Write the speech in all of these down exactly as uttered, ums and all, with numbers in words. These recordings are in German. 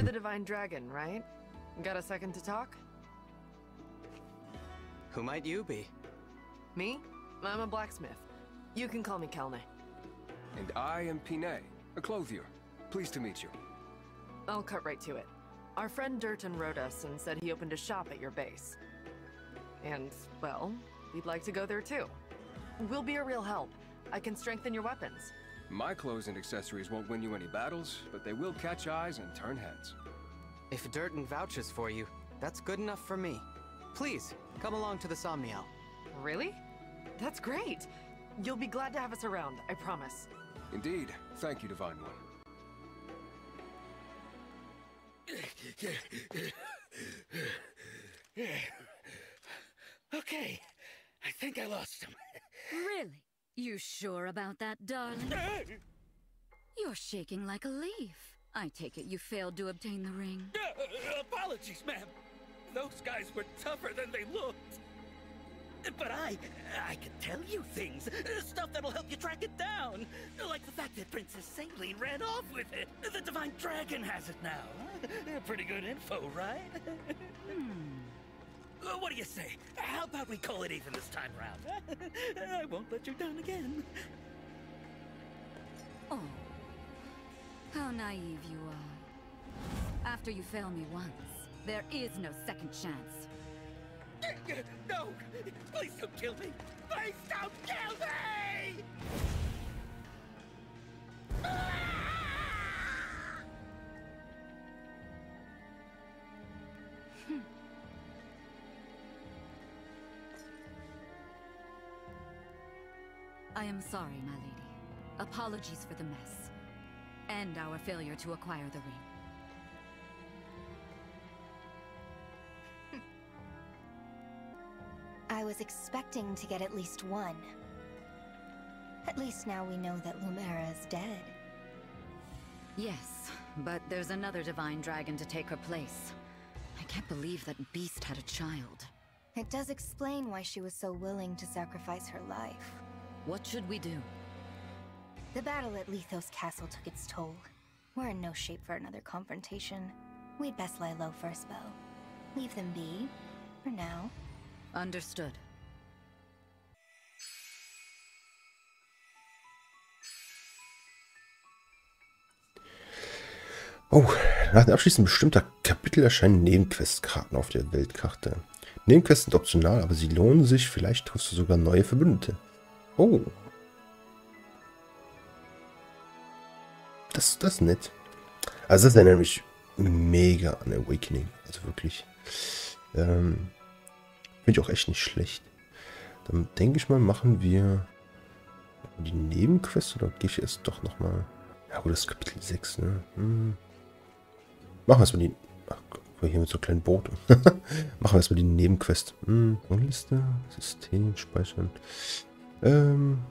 You're the Divine Dragon, right? Got a second to talk? Who might you be? Me? I'm a blacksmith. You can call me Kelne. And I am Pinay, a clothier. Pleased to meet you. I'll cut right to it. Our friend Durthon wrote us and said he opened a shop at your base. And, well, we'd like to go there too. We'll be a real help. I can strengthen your weapons. My clothes and accessories won't win you any battles, but they will catch eyes and turn heads. If Durden vouches for you, that's good enough for me. Please, come along to the Somniel. Really? That's great! You'll be glad to have us around, I promise. Indeed. Thank you, Divine One. Okay. I think I lost him. Really? You sure about that, darling? You're shaking like a leaf. I take it you failed to obtain the ring. Uh, apologies, ma'am. Those guys were tougher than they looked. But I... I can tell you things. Stuff that'll help you track it down. Like the fact that Princess Sanglin ran off with it. The Divine Dragon has it now. Pretty good info, right? Hmm. What do you say? How about we call it even this time round? I won't let you down again. Oh. How naive you are. After you fail me once, there is no second chance. No! Please don't kill me! Please don't kill me! I am sorry, my lady. Apologies for the mess. And our failure to acquire the ring. I was expecting to get at least one. At least now we know that Lumera is dead. Yes, but there's another Divine Dragon to take her place. I can't believe that beast had a child. It does explain why she was so willing to sacrifice her life. What should we do? The battle at Lythos Castle took its toll. We're in no shape for another confrontation. We'd best lie low for a spell. Leave them be, for now. Understood. Oh, nach dem Abschließen bestimmter Kapitel erscheinen Nebenquestkarten auf der Weltkarte. Nebenquests sind optional, aber sie lohnen sich. Vielleicht triffst du sogar neue Verbündete. Oh. Das, das ist nett. Also das erinnert mich mega an Awakening. Also wirklich. Ähm... Finde ich auch echt nicht schlecht. Dann denke ich mal, machen wir die Nebenquest oder gehe ich es doch nochmal. Ja gut, das ist Kapitel sechs, ne? Hm. Machen wir erstmal die... Ach, hier mit so einem kleinen Boot. Machen wir erstmal die Nebenquest. Hm. Liste, System, Speichern. Ähm...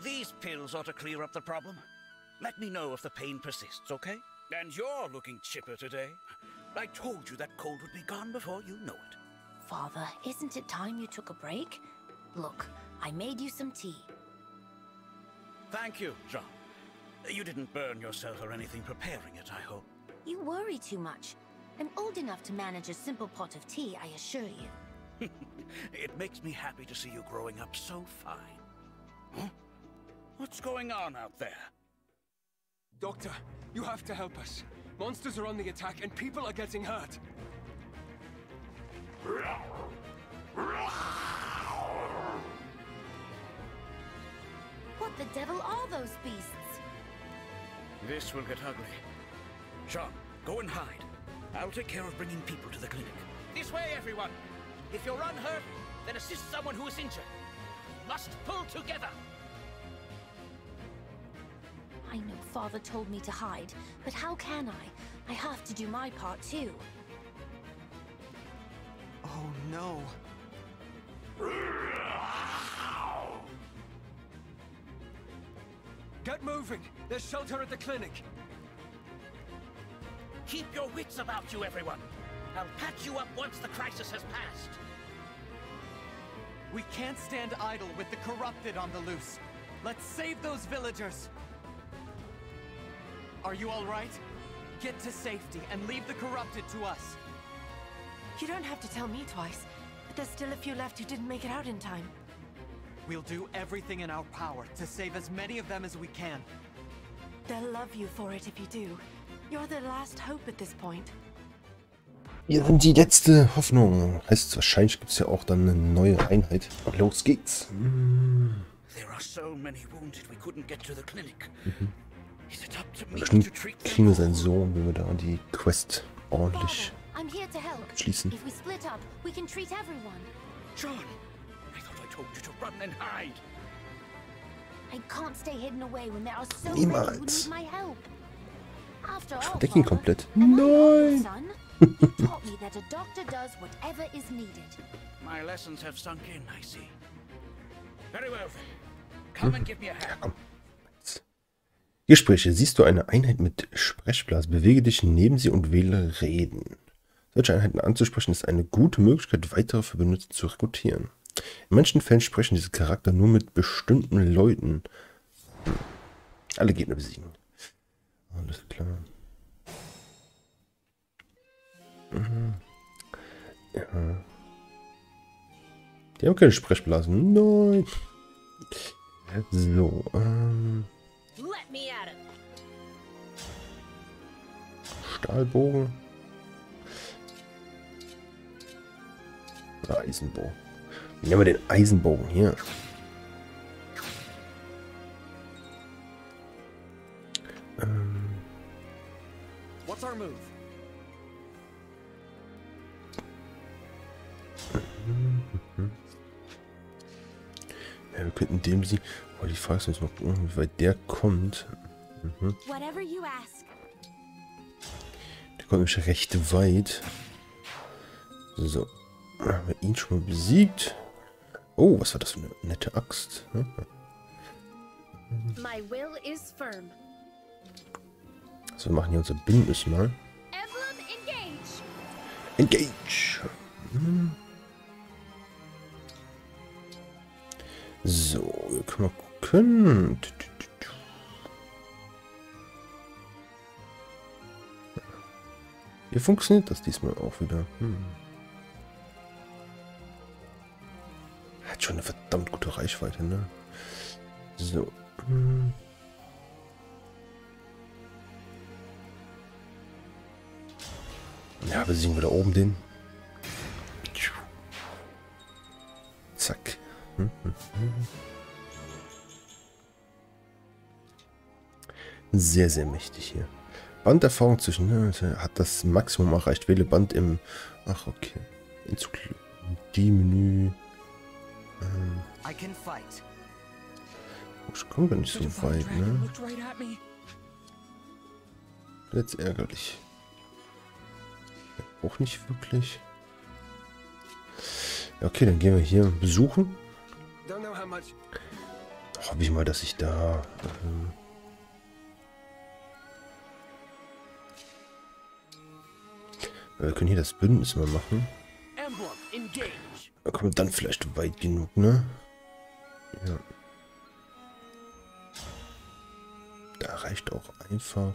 These pills ought to clear up the problem. Let me know if the pain persists, okay? And you're looking chipper today. I told you that cold would be gone before you know it. Father, isn't it time you took a break? Look, I made you some tea. Thank you, Jean. You didn't burn yourself or anything preparing it, I hope. You worry too much. I'm old enough to manage a simple pot of tea, I assure you. It makes me happy to see you growing up so fine. Huh? What's going on out there? Doctor, you have to help us. Monsters are on the attack and people are getting hurt. What the devil are those beasts? This will get ugly. Sean, go and hide. I'll take care of bringing people to the clinic. This way, everyone. If you're unhurt, then assist someone who is injured. You must pull together. I know Father told me to hide, but how can I? I have to do my part, too. Oh, no. Get moving! There's shelter at the clinic. Keep your wits about you, everyone. I'll patch you up once the crisis has passed. We can't stand idle with the corrupted on the loose. Let's save those villagers. Are you all right? Get to safety and leave the corrupted to us. You don't have to tell me twice, but there's still a few left who didn't make it out in time. We'll do everything in our power to save as many of them as we can. They'll love you for it if you do. You're the last hope at this point. Wir sind die letzte Hoffnung. Heißt, wahrscheinlich gibt es ja auch dann eine neue Einheit. Und los geht's. There are so many wounded we couldn't get to the clinic. Is it up to me to treat them? Kriegen seinen Sohn, wenn wir da die Quest ordentlich schließen. If we split up, we can treat everyone. John, I thought I told you to run and hide. I can't stay hidden away when there are so many who need my help. Ich verdeck ihn komplett. Nein! Gespräche. Siehst du eine Einheit mit Sprechblasen? Bewege dich neben sie und wähle Reden. Solche Einheiten anzusprechen ist eine gute Möglichkeit, weitere Verbündete zu rekrutieren. In manchen Fällen sprechen diese Charakter nur mit bestimmten Leuten. Alle Gegner besiegen. Alles klar. Mhm. Ja. Die haben keine Sprechblasen. Nein. So. Ähm. Stahlbogen. Ah, Eisenbogen. Nehmen wir den Eisenbogen hier. Ähm. What's our move? Ja, wir könnten dem sie. Oh, die Frage ist jetzt noch, wie weit der kommt. Mhm. Der kommt nämlich recht weit. So. Haben wir ihn schon mal besiegt? Oh, was war das für eine nette Axt? Mhm. Also, wir machen hier unser Bündnis mal. Engage! Mhm. So, wir können mal gucken. Hier funktioniert das diesmal auch wieder. Hm. Hat schon eine verdammt gute Reichweite, ne? So. Hm. Ja, wir sehen wir da oben den. Zack. Sehr, sehr mächtig hier. Banderfahrung zwischen... Ne, hat das Maximum erreicht. Wähle Band im... Ach, okay. Die Menü... Ähm. Ich komme gar nicht so weit, ne? Jetzt ärgerlich. Auch nicht wirklich. Okay, dann gehen wir hier besuchen. Hoffe ich mal, dass ich da... Ähm wir können hier das Bündnis mal machen. Da kommen wir dann vielleicht weit genug, ne? Ja. Da reicht auch einfach...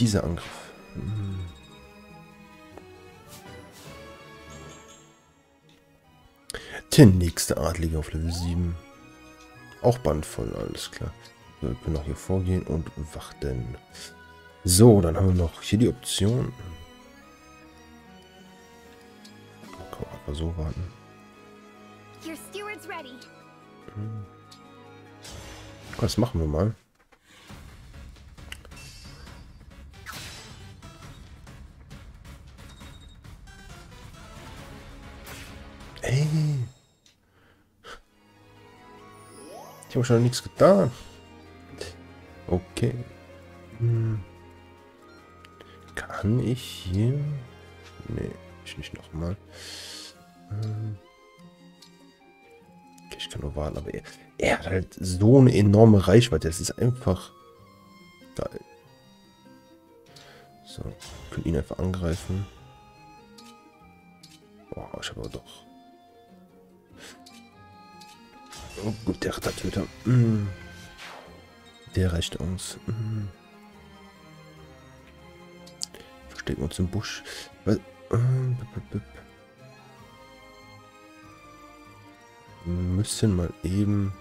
dieser Angriff. Hm. Der nächste Adlige auf Level sieben. Auch bandvoll, alles klar. So, wir können noch hier vorgehen und warten. So, dann haben wir noch hier die Option. Komm, aber so warten. Hm. Das machen wir mal. Ich habe schon nichts getan. Okay. Hm. Kann ich hier... Nee, ich nicht nochmal. Hm. Okay, ich kann nur warten, aber er, er hat halt so eine enorme Reichweite. Das ist einfach geil. So, wir können ihn einfach angreifen. Boah, ich habe aber doch... Oh gut, der Rittertöter. Mm. Der reicht uns. Mm. Verstecken uns im Busch. Weil, mm, bip, bip. Wir müssen mal eben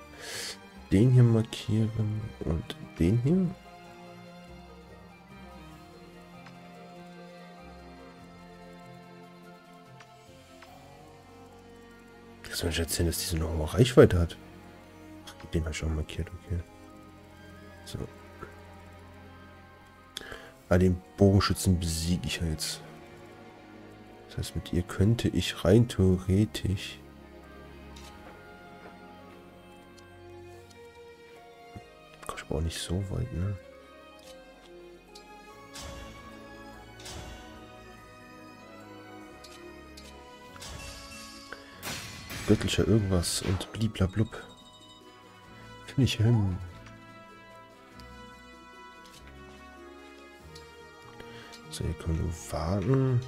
den hier markieren und den hier. Das soll ich erzählen, dass diese noch eine hohe Reichweite hat. Ach, den habe ich auch markiert, okay. So. Ah, den Bogenschützen besiege ich ja jetzt. Das heißt, mit ihr könnte ich rein theoretisch... Komm, ich aber auch nicht so weit, ne? Göttlicher irgendwas und bliblablub. Finde ich hin. So, hier können wir warten.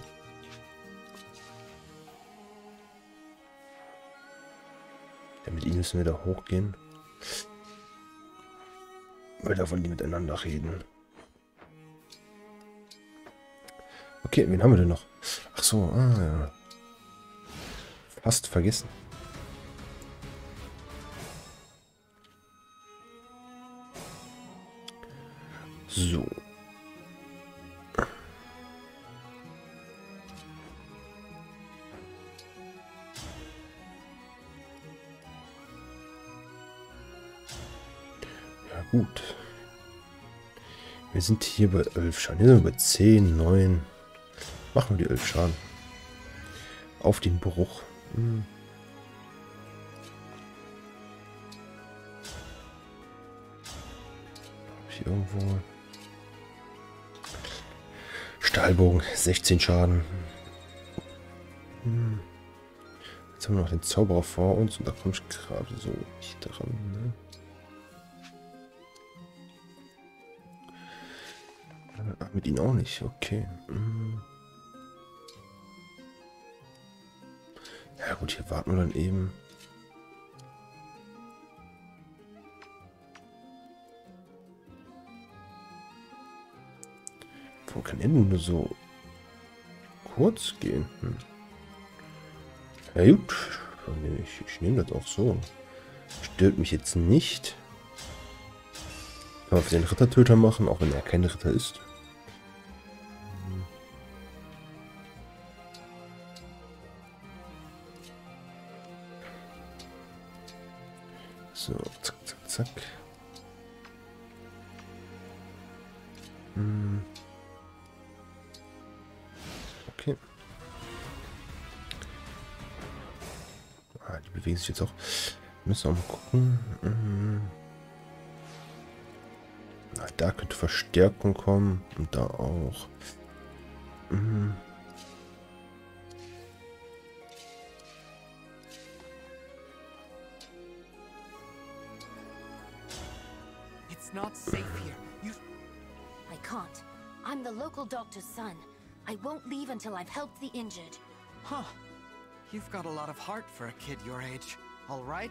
Ja, mit ihnen müssen wir da hochgehen. Weil da wollen die miteinander reden. Okay, wen haben wir denn noch? Ach so, ah ja. Fast vergessen. So. Ja gut. Wir sind hier bei elf Schaden. Hier sind wir bei zehn, neun. Machen wir die elf Schaden. Auf den Bruch. Hm. Hab ich irgendwo... Stahlbogen, sechzehn Schaden. Hm. Jetzt haben wir noch den Zauberer vor uns und da komme ich gerade so nicht dran. Ne? Ah, mit ihnen auch nicht, okay. Hm. Ja gut, hier warten wir dann eben. Wo kann er nur so kurz gehen? Hm. Ja gut, ich, ich nehme das auch so. Stört mich jetzt nicht. Kann man für den Rittertöter machen, auch wenn er kein Ritter ist. So, zack, zack, zack. Hm. Okay. Ah, die bewegen sich jetzt auch. Müssen wir auch mal gucken. Hm. Na, da könnte Verstärkung kommen. Und da auch. Hm. Not safe here. You... I can't. I'm the local doctor's son. I won't leave until I've helped the injured. Huh. You've got a lot of heart for a kid your age. All right?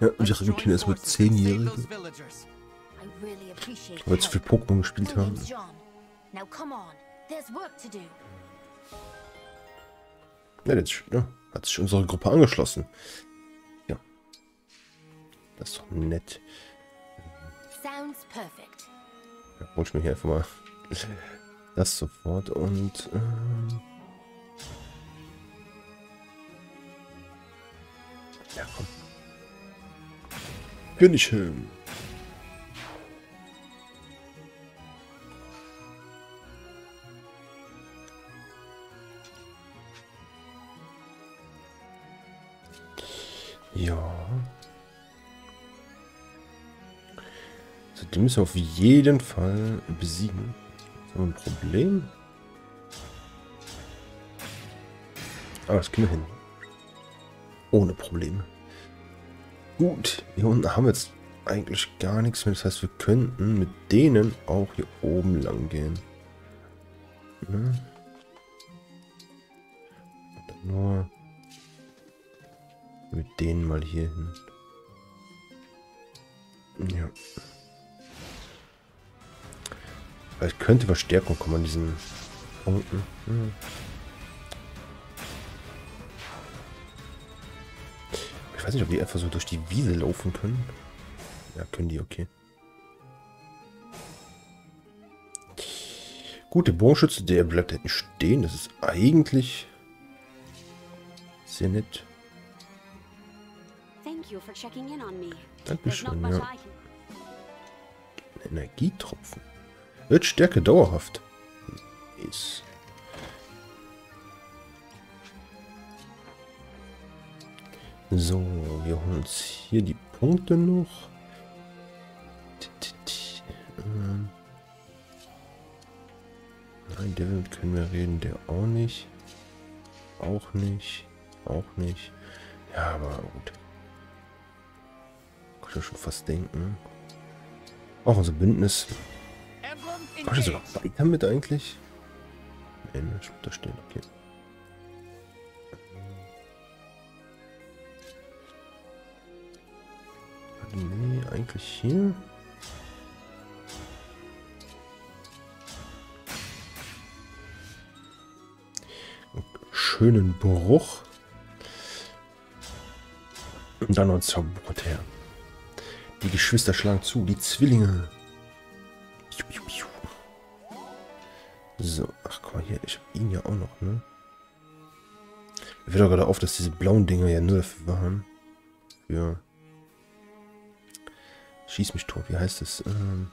Ja, ich habe mit erst mit zehnjährigen. Weil zu viel Pokémon gespielt haben. Now come on. There's work to do. Ja, jetzt ja, hat sich unsere Gruppe angeschlossen. Ja. Das ist doch nett. Ja, hol ich mir hier einfach mal das sofort und ähm ja komm, bin ich hin. Ja. Die müssen wir auf jeden Fall besiegen. Das ist ein Problem. Aber das kriegen wir hin. Ohne Probleme. Gut, hier unten haben wir jetzt eigentlich gar nichts mehr. Das heißt, wir könnten mit denen auch hier oben lang gehen. Ne? Nur mit denen mal hier hin. Ja. Es könnte Verstärkung kommen an diesen Punkten. Hm. Ich weiß nicht, ob die einfach so durch die Wiese laufen können. Ja, können die, okay. Gut, der Bogenschütze, der bleibt hinten stehen. Das ist eigentlich sehr nett. Dankeschön, ja. Energietropfen. Wird Stärke dauerhaft. Nice. So, wir holen uns hier die Punkte noch. Nein, David können wir reden, der auch nicht. Auch nicht. Auch nicht. Ja, aber gut. Kann ich mir schon fast denken. Auch unser Bündnis. Kann ich sogar weiter mit eigentlich? Nein, ich muss da stehen. Okay. Nee, eigentlich hier. Einen schönen Bruch. Und dann noch ein Zauberbrot her. Die Geschwister schlagen zu, die Zwillinge. So, ach guck mal hier, ich hab ihn ja auch noch, ne? Mir fällt doch gerade auf, dass diese blauen Dinger ja nur dafür waren. Für. Schieß mich tot, wie heißt es? Ähm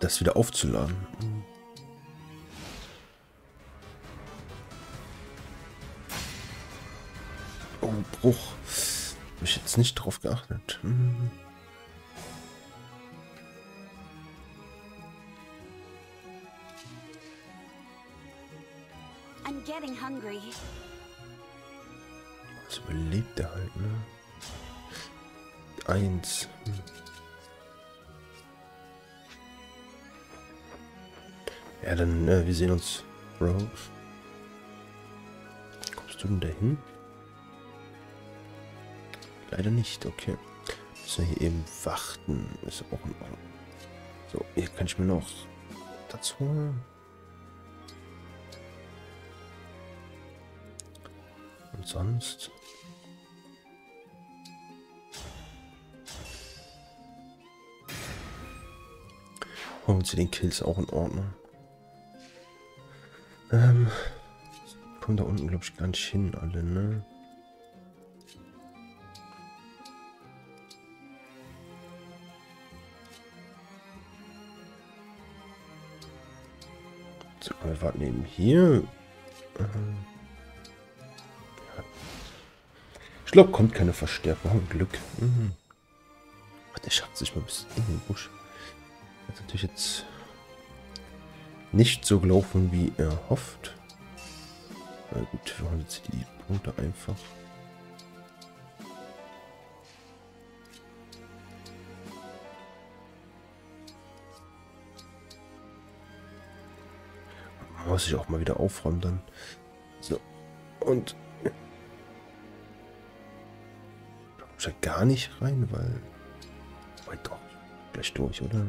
das wieder aufzuladen. Oh, Bruch. Hab ich jetzt nicht drauf geachtet. Hm. I'm getting hungry. Das überlebt er halt, ne? Eins. Hm. Ja, dann, äh, wir sehen uns, Bro. Kommst du denn da hin? Leider nicht, okay. Müssen wir hier eben warten. Ist auch in Ordnung. So, hier kann ich mir noch dazu holen. Und sonst. Holen wir uns hier den Kills, auch in Ordnung. Ähm. Kommen da unten, glaube ich, gar nicht hin, alle, ne? So, wir warten eben hier. Ähm. Ich glaube, kommt keine Verstärkung. Haben Glück. Mhm. Ach, der schafft sich mal bis in den Busch. Das ist natürlich jetzt nicht so gelaufen, wie er hofft. Na gut, wir holen jetzt die Punkte einfach. Man muss ich auch mal wieder aufräumen dann. So. Und gar nicht rein, weil weil doch gleich durch, oder?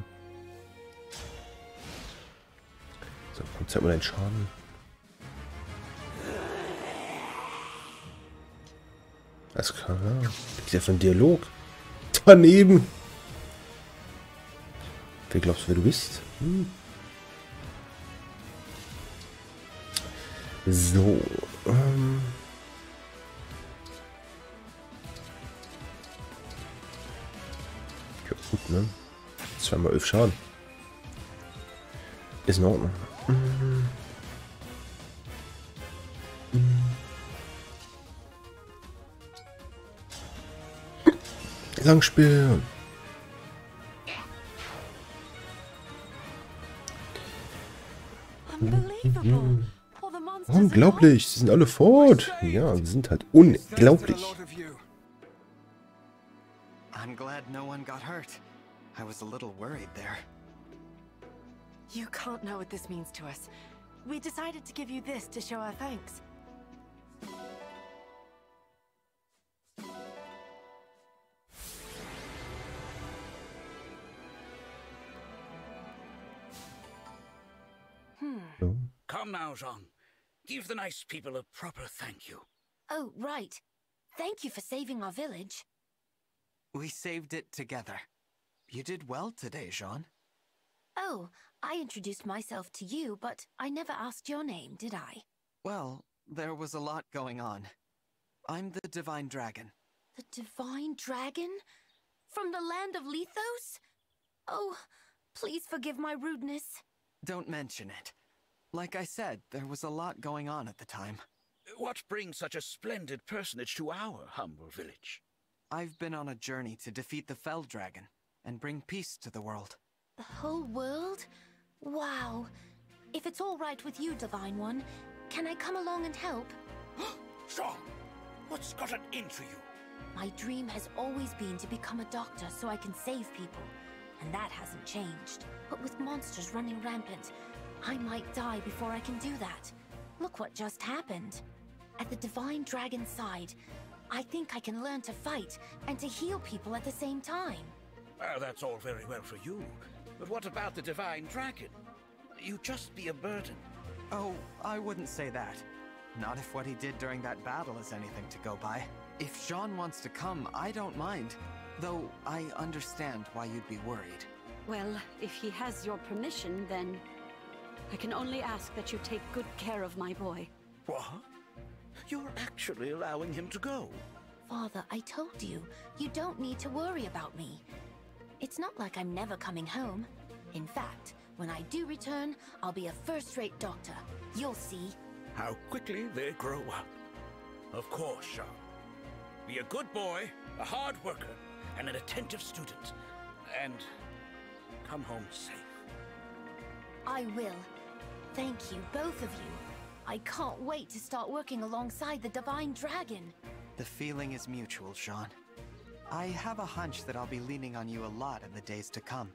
So, komm, zeig mal deinen Schaden. Alles klar. Ist ja von Dialog. Daneben. Wer glaubst du, wer du bist? Hm. So. Ähm. Gut, ne? Zweimal elf Schaden. Ist in Ordnung. Mhm. Mhm. Langspiel. Mhm. Unglaublich, sie sind alle fort. Ja, sie sind halt unglaublich. I'm glad no one got hurt. I was a little worried there. You can't know what this means to us. We decided to give you this to show our thanks. Come now, Zhang. Give the nice people a proper thank you. Oh, right. Thank you for saving our village. We saved it together. You did well today, Jean. Oh, I introduced myself to you, but I never asked your name, did I? Well, there was a lot going on. I'm the Divine Dragon. The Divine Dragon? From the land of Lythos? Oh, please forgive my rudeness. Don't mention it. Like I said, there was a lot going on at the time. What brings such a splendid personage to our humble village? I've been on a journey to defeat the Fel Dragon and bring peace to the world. The whole world? Wow. If it's all right with you, Divine One, can I come along and help? Zhang, what's gotten into you? My dream has always been to become a doctor so I can save people, and that hasn't changed. But with monsters running rampant, I might die before I can do that. Look what just happened. At the Divine Dragon's side, I think I can learn to fight and to heal people at the same time. Well, that's all very well for you, but what about the Divine Dragon? You just be a burden. Oh, I wouldn't say that. Not if what he did during that battle is anything to go by. If Jean wants to come, I don't mind, though I understand why you'd be worried. Well, if he has your permission, then... I can only ask that you take good care of my boy. What? You're actually allowing him to go? Father, I told you, you don't need to worry about me. It's not like I'm never coming home. In fact, when I do return, I'll be a first-rate doctor. You'll see. How quickly they grow up. Of course, Sean. Be a good boy, a hard worker, and an attentive student. And come home safe. I will. Thank you, both of you. I can't wait to start working alongside the Divine Dragon. The feeling is mutual, Jean. I have a hunch that I'll be leaning on you a lot in the days to come.